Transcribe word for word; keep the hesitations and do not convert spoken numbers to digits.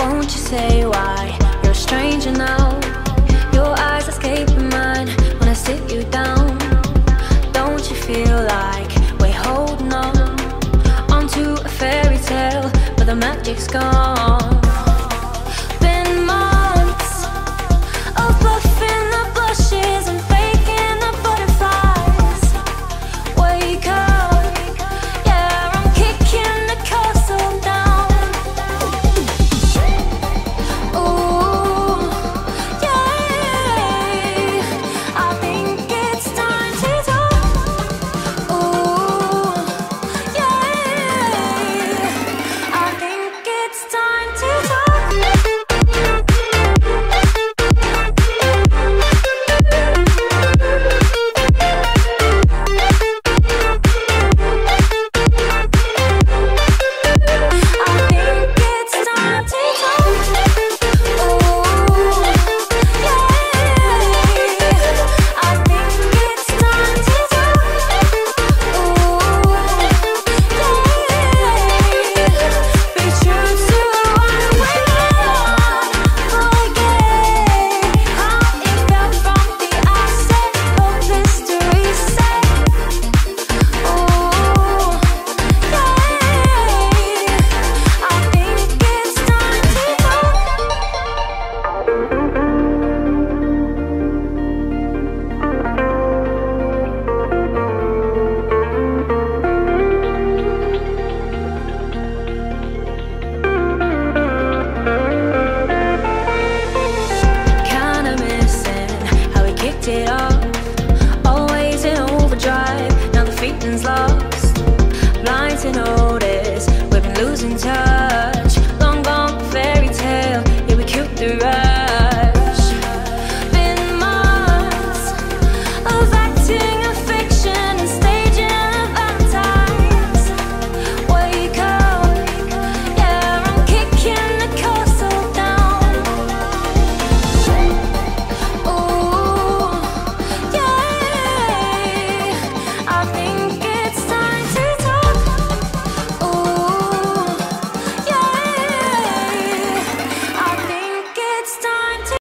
Won't you say why you're a stranger now? Your eyes escape mine when I sit you down. Don't you feel like we're holding on onto a fairy tale, but the magic's gone?